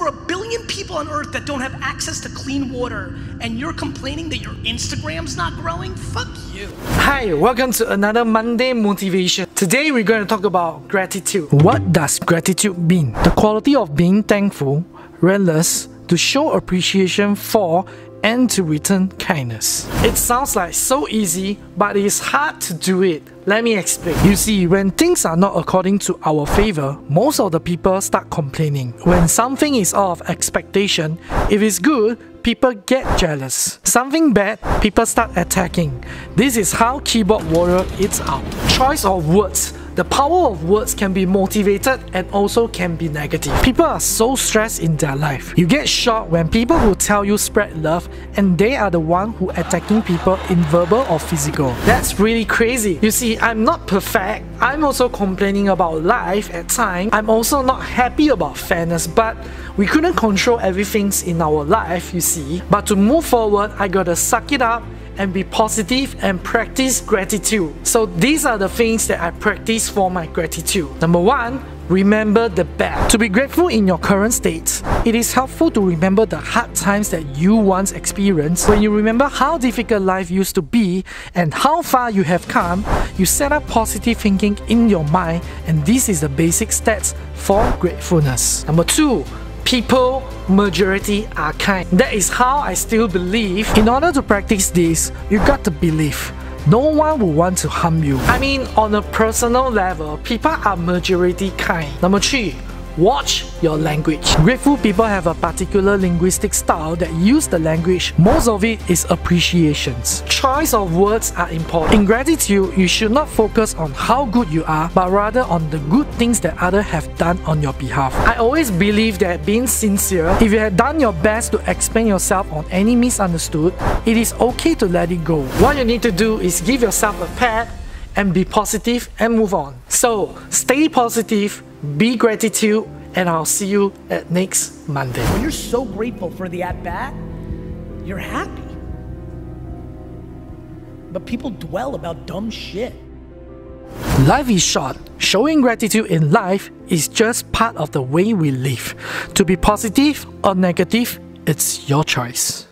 over a billion people on earth that don't have access to clean water, and you're complaining that your Instagram's not growing? Fuck you. Hi, welcome to another Monday Motivation. Today we're going to talk about gratitude. What does gratitude mean? The quality of being thankful, relentless, to show appreciation for and to return kindness. It sounds like so easy, but it's hard to do it. Let me explain. You see, when things are not according to our favor, most of the people start complaining. When something is out of expectation, if it's good, people get jealous. Something bad, people start attacking. This is how keyboard warrior eats out. Choice of words. The power of words can be motivated and also can be negative. People are so stressed in their life. You get shocked when people who tell you spread love and they are the one who attacking people in verbal or physical. That's really crazy. You see, I'm not perfect. I'm also complaining about life at times. I'm also not happy about fairness, but we couldn't control everything in our life, you see. But to move forward, I gotta suck it up and be positive and practice gratitude. So these are the things that I practice for my gratitude. Number one, remember the bad. To be grateful in your current state, it is helpful to remember the hard times that you once experienced. When you remember how difficult life used to be and how far you have come, you set up positive thinking in your mind, and this is the basic stats for gratefulness. Number two, people, majority are kind. That is how I still believe. In order to practice this, you got to believe. No one will want to harm you. I mean, on a personal level, people are majority kind. Number three, watch your language. Grateful people have a particular linguistic style that use the language. Most of it is appreciations. Choice of words are important. In gratitude, you should not focus on how good you are, but rather on the good things that others have done on your behalf. I always believe that being sincere, if you have done your best to explain yourself on any misunderstood, it is okay to let it go. What you need to do is give yourself a pat and be positive and move on. So stay positive, be gratitude, and I'll see you at next Monday. When you're so grateful for the at-bat, you're happy. But people dwell about dumb shit. Life is short. Showing gratitude in life is just part of the way we live. To be positive or negative, it's your choice.